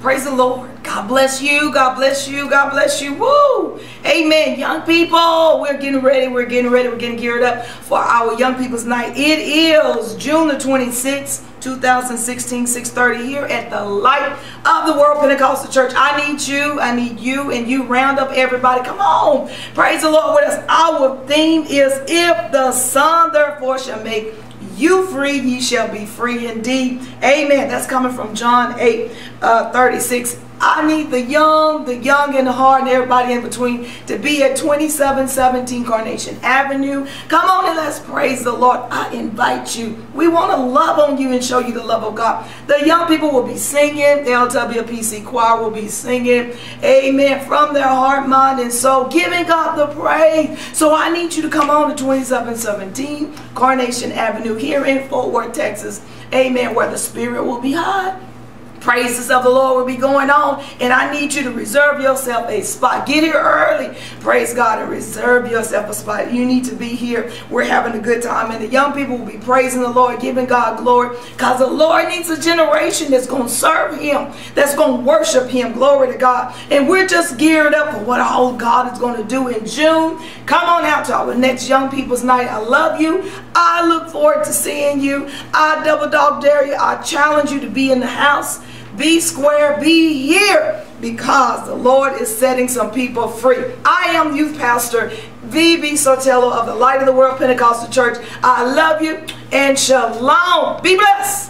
Praise the Lord. God bless you. God bless you. God bless you. Woo! Amen. Young people, we're getting ready. We're getting ready. We're getting geared up for our Young People's Night. It is June the 26th, 2016, 6:30 here at the Light of the World Pentecostal Church. I need you. I need you. And you round up everybody. Come on. Praise the Lord with us. Our theme is, if the Son therefore shall make you free, ye shall be free indeed. Amen. That's coming from John 8:36. I need the young and the hard, and everybody in between to be at 2717 Carnation Avenue. Come on and let's praise the Lord. I invite you. We want to love on you and show you the love of God. The young people will be singing. The LWPC choir will be singing. Amen. From their heart, mind, and soul, giving God the praise. So I need you to come on to 2717 Carnation Avenue here in Fort Worth, Texas. Amen. Where the spirit will be high. Praises of the Lord will be going on, and I need you to reserve yourself a spot. Get here early. Praise God, and reserve yourself a spot. You need to be here. We're having a good time, and the young people will be praising the Lord, giving God glory, because the Lord needs a generation that's going to serve Him, that's going to worship Him. Glory to God. And we're just geared up for what all God is going to do in June. Come on out to our next Young People's Night. I love you. I look forward to seeing you. I double dog dare you. I challenge you to be in the house. Be square, be here, because the Lord is setting some people free. I am youth pastor V. Sotelo of the Light of the World Pentecostal Church. I love you and shalom. Be blessed.